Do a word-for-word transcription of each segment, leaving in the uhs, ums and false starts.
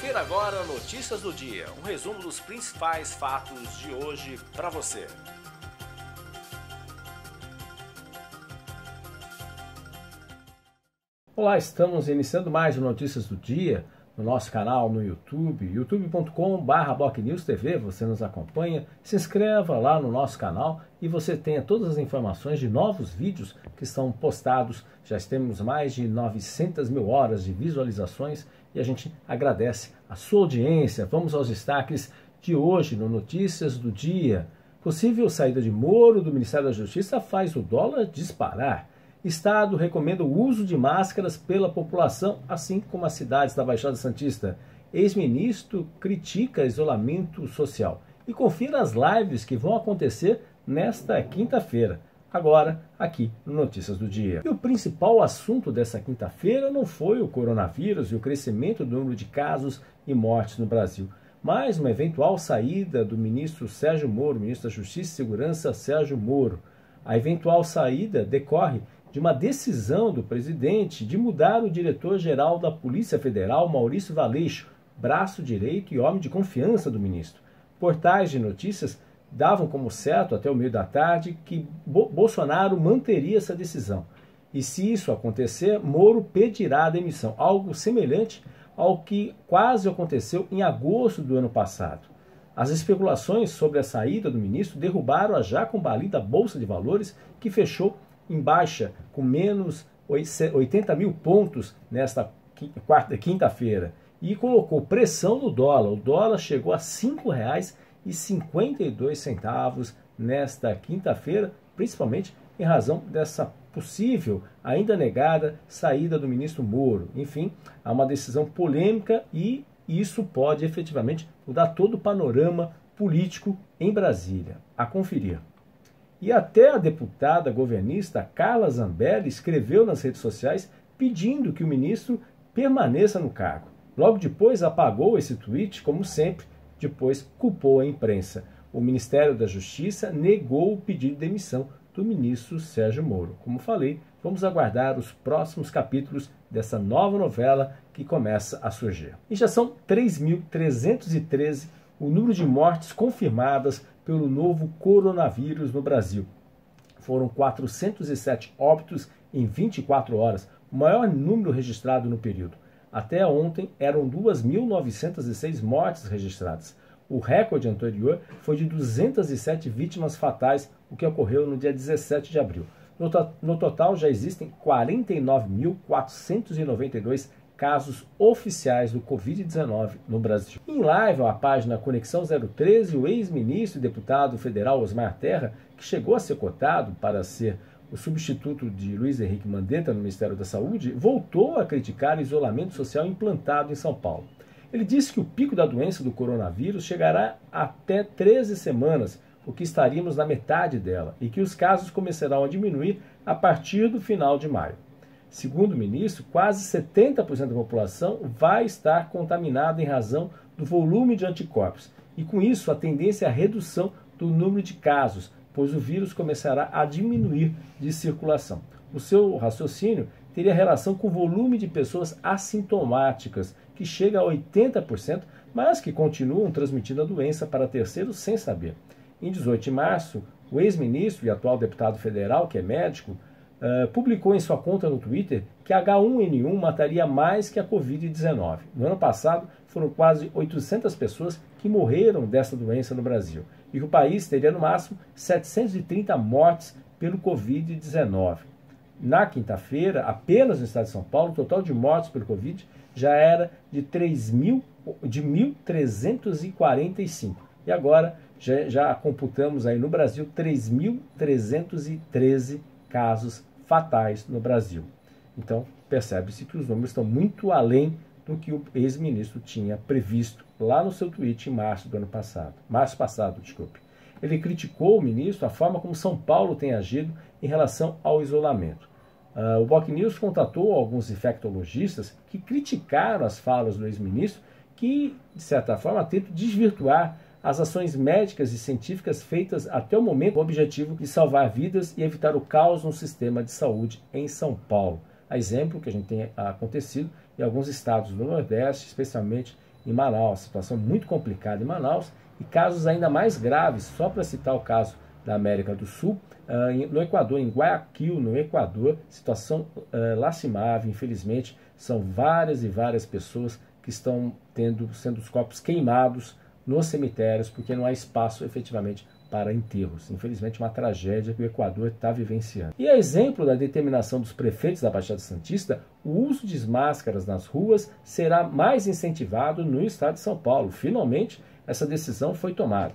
Confira agora Notícias do Dia, um resumo dos principais fatos de hoje para você. Olá, estamos iniciando mais um Notícias do Dia no nosso canal no YouTube, youtube ponto com barra blog news tv. Você nos acompanha, se inscreva lá no nosso canal e você tenha todas as informações de novos vídeos que estão postados. Já temos mais de novecentas mil horas de visualizações e a gente agradece a sua audiência. Vamos aos destaques de hoje no Notícias do Dia. Possível saída de Moro do Ministério da Justiça faz o dólar disparar. Estado recomenda o uso de máscaras pela população, assim como as cidades da Baixada Santista. Ex-ministro critica isolamento social. E confira as lives que vão acontecer nesta quinta-feira, agora aqui no Notícias do Dia. E o principal assunto dessa quinta-feira não foi o coronavírus e o crescimento do número de casos e mortes no Brasil, mas uma eventual saída do ministro Sérgio Moro, ministro da Justiça e Segurança Sérgio Moro. A eventual saída decorre de uma decisão do presidente de mudar o diretor-geral da Polícia Federal, Maurício Valeixo, braço direito e homem de confiança do ministro. Portais de notícias davam como certo, até o meio da tarde, que Bolsonaro manteria essa decisão. E se isso acontecer, Moro pedirá a demissão, algo semelhante ao que quase aconteceu em agosto do ano passado. As especulações sobre a saída do ministro derrubaram a já combalida Bolsa de Valores, que fechou em baixa, com menos oitenta mil pontos nesta quarta, quinta-feira, e colocou pressão no dólar. O dólar chegou a cinco reais e cinquenta e dois centavos nesta quinta-feira, principalmente em razão dessa possível, ainda negada, saída do ministro Moro. Enfim, há uma decisão polêmica e isso pode efetivamente mudar todo o panorama político em Brasília. A conferir. E até a deputada governista Carla Zambelli escreveu nas redes sociais pedindo que o ministro permaneça no cargo. Logo depois apagou esse tweet, como sempre, depois culpou a imprensa. O Ministério da Justiça negou o pedido de demissão do ministro Sérgio Moro. Como falei, vamos aguardar os próximos capítulos dessa nova novela que começa a surgir. E já são três mil trezentos e treze o número de mortes confirmadas pelo novo coronavírus no Brasil. Foram quatrocentos e sete óbitos em vinte e quatro horas, o maior número registrado no período. Até ontem eram duas mil novecentas e seis mortes registradas. O recorde anterior foi de duzentas e sete vítimas fatais, o que ocorreu no dia dezessete de abril. No, to- no total já existem quarenta e nove mil quatrocentos e noventa e dois casos oficiais do covid dezenove no Brasil. Em live, a página Conexão zero treze, o ex-ministro e deputado federal Osmar Terra, que chegou a ser cotado para ser o substituto de Luiz Henrique Mandetta no Ministério da Saúde, voltou a criticar o isolamento social implantado em São Paulo. Ele disse que o pico da doença do coronavírus chegará até treze semanas, o que estaríamos na metade dela, e que os casos começarão a diminuir a partir do final de maio. Segundo o ministro, quase setenta por cento da população vai estar contaminada em razão do volume de anticorpos, e com isso a tendência é a redução do número de casos, pois o vírus começará a diminuir de circulação. O seu raciocínio teria relação com o volume de pessoas assintomáticas, que chega a oitenta por cento, mas que continuam transmitindo a doença para terceiros sem saber. Em dezoito de março, o ex-ministro e atual deputado federal, que é médico, Uh, publicou em sua conta no Twitter que agá um ene um mataria mais que a covid dezenove. No ano passado, foram quase oitocentas pessoas que morreram dessa doença no Brasil e que o país teria, no máximo, setecentas e trinta mortes pelo covid dezenove. Na quinta-feira, apenas no estado de São Paulo, o total de mortes pelo Covid já era de três mil trezentos e quarenta e cinco. E agora já, já computamos aí no Brasil três mil trezentos e treze casos fatais no Brasil. Então, percebe-se que os números estão muito além do que o ex-ministro tinha previsto lá no seu tweet em março do ano passado. Março passado, desculpe. Ele criticou o ministro a forma como São Paulo tem agido em relação ao isolamento. Uh, o Block News contatou alguns infectologistas que criticaram as falas do ex-ministro que, de certa forma, tentam desvirtuar as ações médicas e científicas feitas até o momento com o objetivo de salvar vidas e evitar o caos no sistema de saúde em São Paulo. A exemplo que a gente tem acontecido em alguns estados do Nordeste, especialmente em Manaus. Situação muito complicada em Manaus e casos ainda mais graves, só para citar o caso da América do Sul, no Equador, em Guayaquil, no Equador, situação lastimável, infelizmente, são várias e várias pessoas que estão tendo, sendo os corpos queimados nos cemitérios, porque não há espaço efetivamente para enterros. Infelizmente, uma tragédia que o Equador está vivenciando. E a exemplo da determinação dos prefeitos da Baixada Santista, o uso de máscaras nas ruas será mais incentivado no estado de São Paulo. Finalmente, essa decisão foi tomada,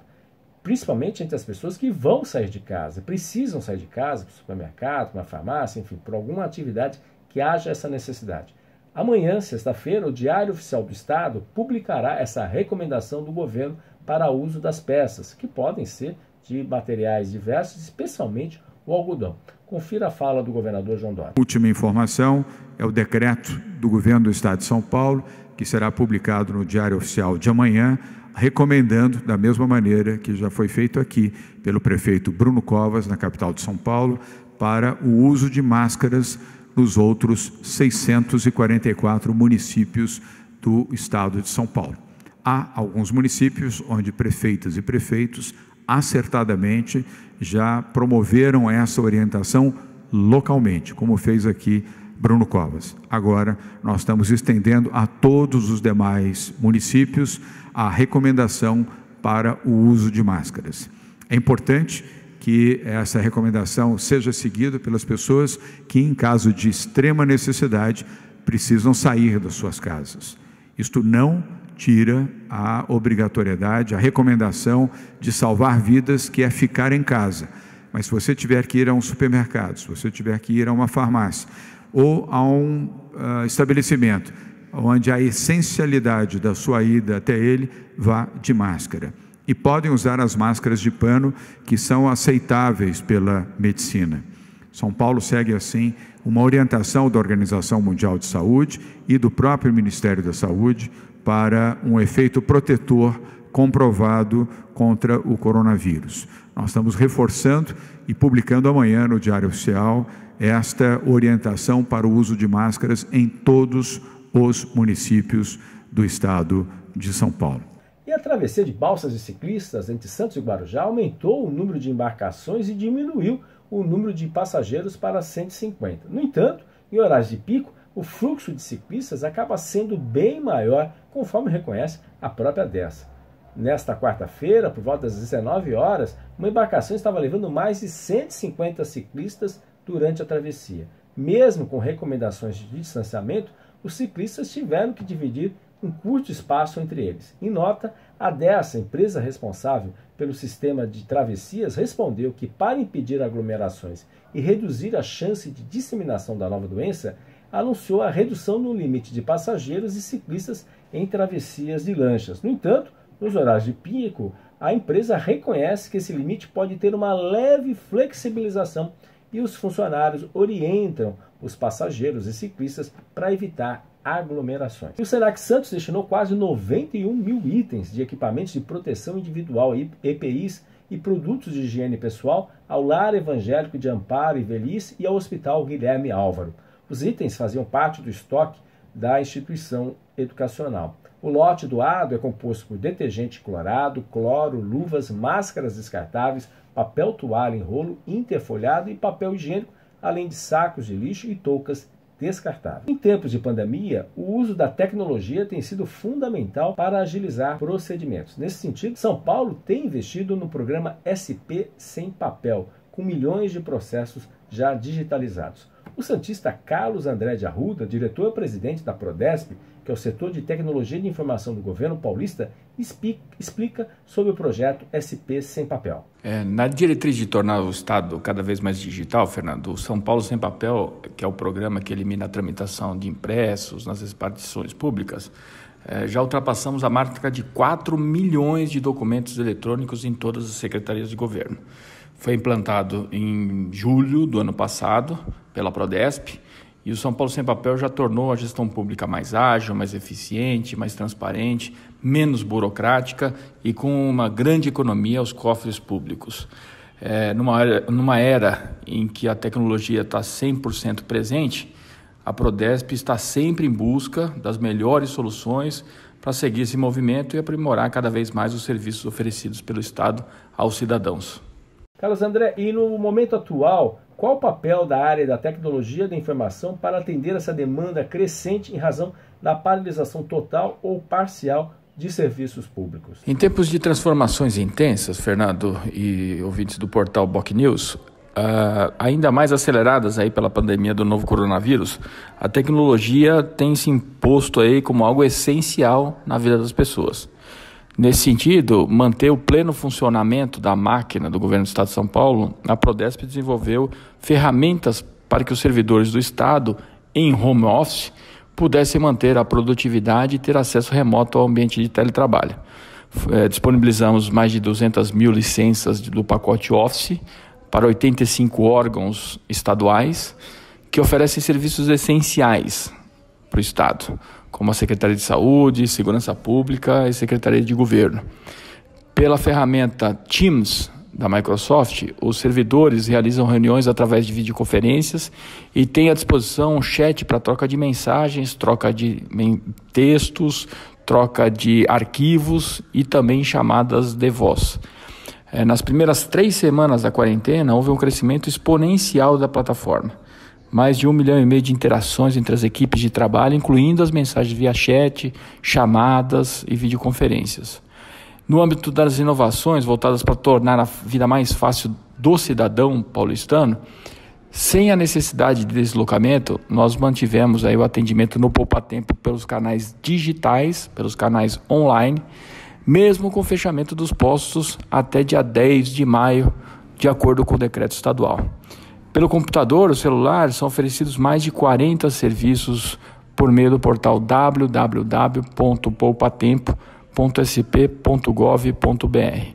principalmente entre as pessoas que vão sair de casa, precisam sair de casa, para o supermercado, para uma farmácia, enfim, para alguma atividade que haja essa necessidade. Amanhã, sexta-feira, o Diário Oficial do Estado publicará essa recomendação do governo para o uso das peças, que podem ser de materiais diversos, especialmente o algodão. Confira a fala do governador João Dória. Última informação é o decreto do governo do Estado de São Paulo, que será publicado no Diário Oficial de amanhã, recomendando, da mesma maneira que já foi feito aqui pelo prefeito Bruno Covas, na capital de São Paulo, para o uso de máscaras nos outros seiscentos e quarenta e quatro municípios do Estado de São Paulo. Há alguns municípios onde prefeitas e prefeitos acertadamente já promoveram essa orientação localmente, como fez aqui Bruno Covas. Agora, nós estamos estendendo a todos os demais municípios a recomendação para o uso de máscaras. É importante que essa recomendação seja seguida pelas pessoas que, em caso de extrema necessidade, precisam sair das suas casas. Isto não tira a obrigatoriedade, a recomendação de salvar vidas, que é ficar em casa. Mas se você tiver que ir a um supermercado, se você tiver que ir a uma farmácia ou a um uh, estabelecimento onde a essencialidade da sua ida até ele, vá de máscara. E podem usar as máscaras de pano que são aceitáveis pela medicina. São Paulo segue, assim, uma orientação da Organização Mundial de Saúde e do próprio Ministério da Saúde para um efeito protetor comprovado contra o coronavírus. Nós estamos reforçando e publicando amanhã no Diário Oficial esta orientação para o uso de máscaras em todos os municípios do Estado de São Paulo. E a travessia de balsas de ciclistas entre Santos e Guarujá aumentou o número de embarcações e diminuiu o número de passageiros para cento e cinquenta. No entanto, em horários de pico, o fluxo de ciclistas acaba sendo bem maior, conforme reconhece a própria DERSA. Nesta quarta-feira, por volta das dezenove horas, uma embarcação estava levando mais de cento e cinquenta ciclistas durante a travessia. Mesmo com recomendações de distanciamento, os ciclistas tiveram que dividir um curto espaço entre eles. Em nota, a DERSA, empresa responsável pelo sistema de travessias, respondeu que, para impedir aglomerações e reduzir a chance de disseminação da nova doença, anunciou a redução no limite de passageiros e ciclistas em travessias de lanchas. No entanto, nos horários de pico, a empresa reconhece que esse limite pode ter uma leve flexibilização e os funcionários orientam os passageiros e ciclistas para evitar aglomerações. E o Senac Santos destinou quase noventa e um mil itens de equipamentos de proteção individual, E P Is, e produtos de higiene pessoal ao Lar Evangélico de Amparo e Veliz e ao Hospital Guilherme Álvaro. Os itens faziam parte do estoque da instituição educacional. O lote doado é composto por detergente clorado, cloro, luvas, máscaras descartáveis, papel toalha em rolo interfolhado e papel higiênico, além de sacos de lixo e toucas descartáveis. Em tempos de pandemia, o uso da tecnologia tem sido fundamental para agilizar procedimentos. Nesse sentido, São Paulo tem investido no programa S P Sem Papel, com milhões de processos já digitalizados. O santista Carlos André de Arruda, diretor-presidente da Prodesp, que é o setor de tecnologia de informação do governo paulista, explica sobre o projeto S P Sem Papel. É, na diretriz de tornar o Estado cada vez mais digital, Fernando, o São Paulo Sem Papel, que é o programa que elimina a tramitação de impressos nas repartições públicas, é, já ultrapassamos a marca de quatro milhões de documentos eletrônicos em todas as secretarias de governo. Foi implantado em julho do ano passado pela Prodesp e o São Paulo Sem Papel já tornou a gestão pública mais ágil, mais eficiente, mais transparente, menos burocrática e com uma grande economia aos cofres públicos. É, numa era, numa era em que a tecnologia está cem por cento presente, a Prodesp está sempre em busca das melhores soluções para seguir esse movimento e aprimorar cada vez mais os serviços oferecidos pelo Estado aos cidadãos. Carlos André, e no momento atual, qual o papel da área da tecnologia da informação para atender essa demanda crescente em razão da paralisação total ou parcial de serviços públicos? Em tempos de transformações intensas, Fernando e ouvintes do portal BocNews, Uh, ainda mais aceleradas aí pela pandemia do novo coronavírus, a tecnologia tem se imposto aí como algo essencial na vida das pessoas. Nesse sentido, manter o pleno funcionamento da máquina do governo do Estado de São Paulo, a Prodesp desenvolveu ferramentas para que os servidores do Estado, em home office, pudessem manter a produtividade e ter acesso remoto ao ambiente de teletrabalho. É, disponibilizamos mais de duzentas mil licenças do pacote Office para oitenta e cinco órgãos estaduais que oferecem serviços essenciais para o Estado, como a Secretaria de Saúde, Segurança Pública e Secretaria de Governo. Pela ferramenta Teams da Microsoft, os servidores realizam reuniões através de videoconferências e têm à disposição um chat para troca de mensagens, troca de textos, troca de arquivos e também chamadas de voz. Nas primeiras três semanas da quarentena, houve um crescimento exponencial da plataforma. Mais de um milhão e meio de interações entre as equipes de trabalho, incluindo as mensagens via chat, chamadas e videoconferências. No âmbito das inovações voltadas para tornar a vida mais fácil do cidadão paulistano, sem a necessidade de deslocamento, nós mantivemos aí o atendimento no poupatempo pelos canais digitais, pelos canais online, mesmo com o fechamento dos postos até dia dez de maio, de acordo com o decreto estadual. Pelo computador ou celular, são oferecidos mais de quarenta serviços por meio do portal w w w ponto poupatempo ponto s p ponto gov ponto br.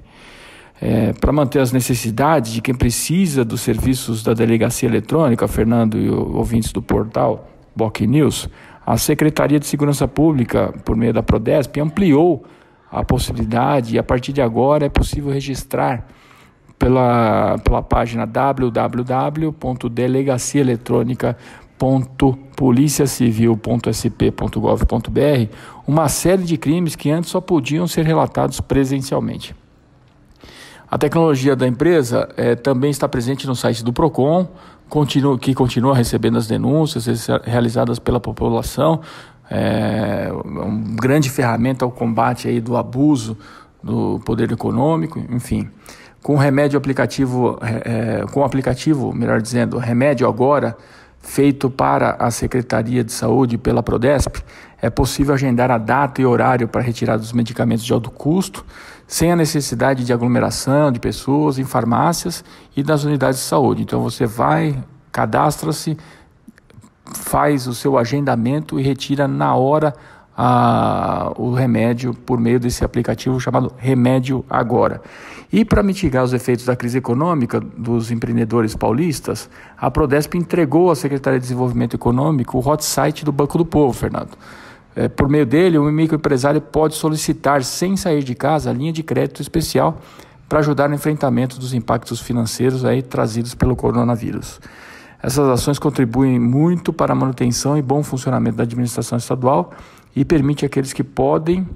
É, para manter as necessidades de quem precisa dos serviços da Delegacia Eletrônica, Fernando e ouvintes do portal BocNews, a Secretaria de Segurança Pública, por meio da Prodesp, ampliou a possibilidade, e a partir de agora é possível registrar pela, pela página w w w ponto delegacia eletrônica ponto polícia civil ponto s p ponto gov ponto br uma série de crimes que antes só podiam ser relatados presencialmente. A tecnologia da empresa eh, também está presente no site do PROCON, continua, que continua recebendo as denúncias realizadas pela população. É uma grande ferramenta ao combate aí do abuso do poder econômico, enfim. Com o remédio aplicativo, é, com o aplicativo, melhor dizendo, Remédio Agora, feito para a Secretaria de Saúde pela Prodesp, é possível agendar a data e horário para retirar dos medicamentos de alto custo, sem a necessidade de aglomeração de pessoas em farmácias e nas unidades de saúde. Então você vai, cadastra-se, faz o seu agendamento e retira na hora a, o remédio por meio desse aplicativo chamado Remédio Agora. E para mitigar os efeitos da crise econômica dos empreendedores paulistas, a Prodesp entregou à Secretaria de Desenvolvimento Econômico o hot site do Banco do Povo, Fernando. É, por meio dele, um microempresário pode solicitar, sem sair de casa, a linha de crédito especial para ajudar no enfrentamento dos impactos financeiros aí, trazidos pelo coronavírus. Essas ações contribuem muito para a manutenção e bom funcionamento da administração estadual e permite àqueles que podem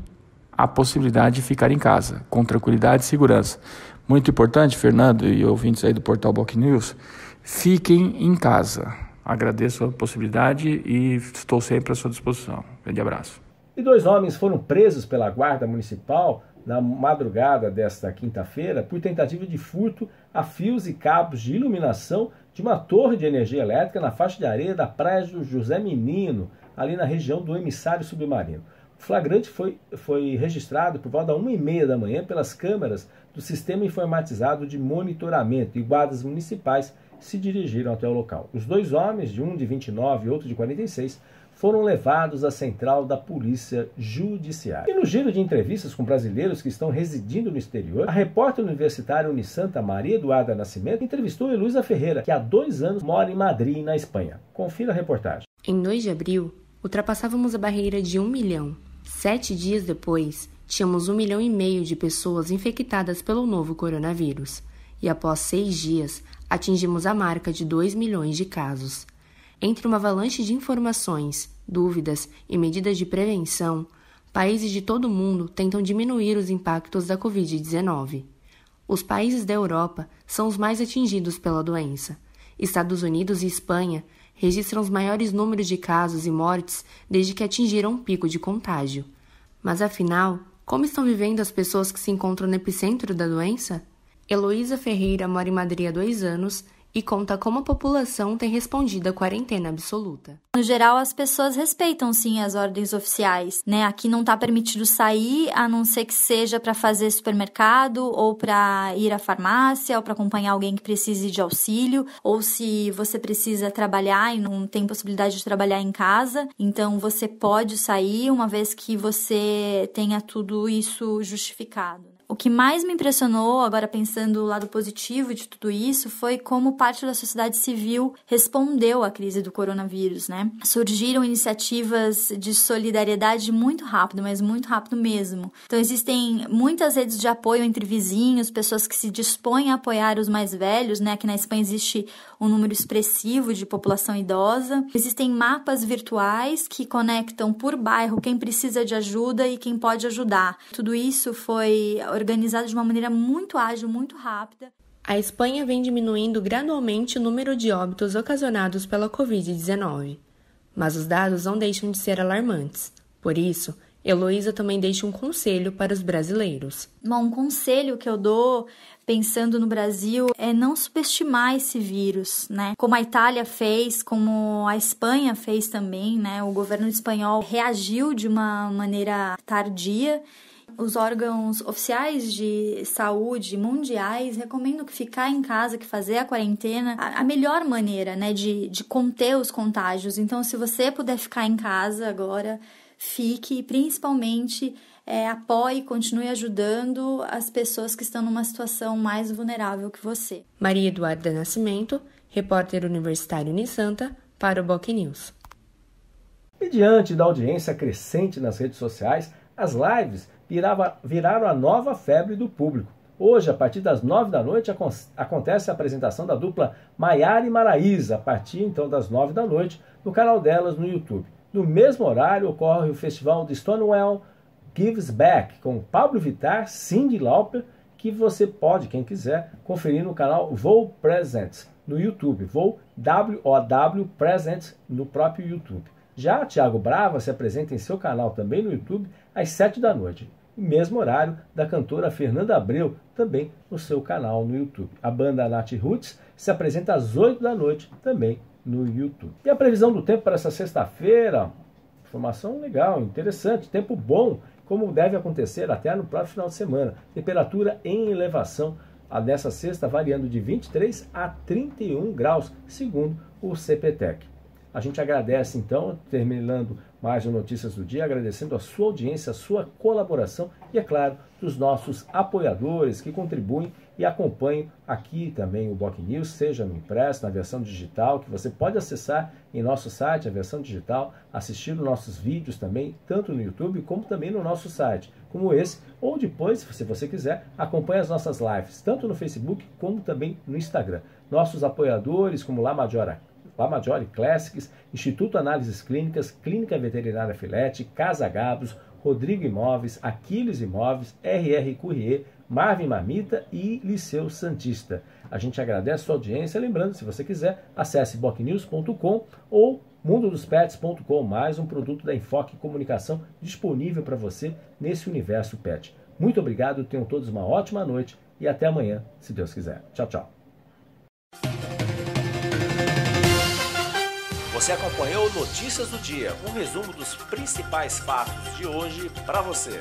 a possibilidade de ficar em casa, com tranquilidade e segurança. Muito importante, Fernando e ouvintes aí do portal BocNews, fiquem em casa. Agradeço a possibilidade e estou sempre à sua disposição. Grande abraço. E dois homens foram presos pela Guarda Municipal na madrugada desta quinta-feira por tentativa de furto a fios e cabos de iluminação de uma torre de energia elétrica na faixa de areia da Praia do José Menino, ali na região do emissário submarino. O flagrante foi, foi registrado por volta da uma e meia da manhã pelas câmeras do sistema informatizado de monitoramento, e guardas municipais se dirigiram até o local. Os dois homens, de um de vinte e nove e outro de quarenta e seis, foram levados à central da Polícia Judiciária. E no giro de entrevistas com brasileiros que estão residindo no exterior, a repórter universitária Unisanta, Maria Eduarda Nascimento, entrevistou Heloísa Ferreira, que há dois anos mora em Madrid, na Espanha. Confira a reportagem. Em dois de abril, ultrapassávamos a barreira de um milhão. Sete dias depois, tínhamos um milhão e meio de pessoas infectadas pelo novo coronavírus. E após seis dias, atingimos a marca de dois milhões de casos. Entre uma avalanche de informações, dúvidas e medidas de prevenção, países de todo o mundo tentam diminuir os impactos da covid dezenove. Os países da Europa são os mais atingidos pela doença. Estados Unidos e Espanha registram os maiores números de casos e mortes desde que atingiram um pico de contágio. Mas, afinal, como estão vivendo as pessoas que se encontram no epicentro da doença? Heloísa Ferreira mora em Madrid há dois anos e conta como a população tem respondido à quarentena absoluta. No geral, as pessoas respeitam, sim, as ordens oficiais, né? Aqui não está permitido sair, a não ser que seja para fazer supermercado, ou para ir à farmácia, ou para acompanhar alguém que precise de auxílio, ou se você precisa trabalhar e não tem possibilidade de trabalhar em casa, então você pode sair, uma vez que você tenha tudo isso justificado. O que mais me impressionou, agora pensando o lado positivo de tudo isso, foi como parte da sociedade civil respondeu à crise do coronavírus, né? Surgiram iniciativas de solidariedade muito rápido, mas muito rápido mesmo. Então, existem muitas redes de apoio entre vizinhos, pessoas que se dispõem a apoiar os mais velhos, né? Aqui na Espanha existe um número expressivo de população idosa. Existem mapas virtuais que conectam por bairro quem precisa de ajuda e quem pode ajudar. Tudo isso foi organizado de uma maneira muito ágil, muito rápida. A Espanha vem diminuindo gradualmente o número de óbitos ocasionados pela covid dezenove. Mas os dados não deixam de ser alarmantes. Por isso, Heloísa também deixa um conselho para os brasileiros. Bom, um conselho que eu dou, pensando no Brasil, é não subestimar esse vírus, né? Como a Itália fez, como a Espanha fez também, né? O governo espanhol reagiu de uma maneira tardia. Os órgãos oficiais de saúde mundiais recomendam que ficar em casa, que fazer a quarentena, a melhor maneira, né, de, de conter os contágios. Então, se você puder ficar em casa agora, fique e principalmente é, apoie, continue ajudando as pessoas que estão numa situação mais vulnerável que você. Maria Eduarda Nascimento, repórter universitário Unisanta, para o BocNews. E diante da audiência crescente nas redes sociais, as lives Virava, viraram a nova febre do público. Hoje, a partir das nove da noite, acon- acontece a apresentação da dupla Maiara e Maraísa, a partir então das nove da noite, no canal delas no YouTube. No mesmo horário, ocorre o festival de Stonewall Gives Back, com Pablo Vittar, Cindy Lauper, que você pode, quem quiser, conferir no canal Voo Presents, no YouTube. Voo W O W Presents, no próprio YouTube. Já Tiago Brava se apresenta em seu canal também no YouTube às sete da noite, mesmo horário da cantora Fernanda Abreu, também no seu canal no YouTube. A banda Nath Roots se apresenta às oito da noite, também no YouTube. E a previsão do tempo para essa sexta-feira? Informação legal, interessante, tempo bom, como deve acontecer até no próximo final de semana. Temperatura em elevação nessa sexta variando de vinte e três a trinta e um graus, segundo o C P T E C. A gente agradece, então, terminando mais o Notícias do Dia, agradecendo a sua audiência, a sua colaboração e, é claro, dos nossos apoiadores que contribuem e acompanham aqui também o BocNews, seja no impresso, na versão digital, que você pode acessar em nosso site, a versão digital, assistir os nossos vídeos também, tanto no YouTube como também no nosso site, como esse, ou depois, se você quiser, acompanhe as nossas lives, tanto no Facebook como também no Instagram. Nossos apoiadores, como Lama Diora, Lama Diora Classics, Instituto Análises Clínicas, Clínica Veterinária Filete, Casa Gabos, Rodrigo Imóveis, Aquiles Imóveis, R R Currier, Marvin Mamita e Liceu Santista. A gente agradece a sua audiência, lembrando, se você quiser, acesse bocnews ponto com ou mundo dos pets ponto com, mais um produto da Enfoque Comunicação disponível para você nesse universo pet. Muito obrigado, tenham todos uma ótima noite e até amanhã, se Deus quiser. Tchau, tchau. Você acompanhou Notícias do Dia, um resumo dos principais fatos de hoje para você.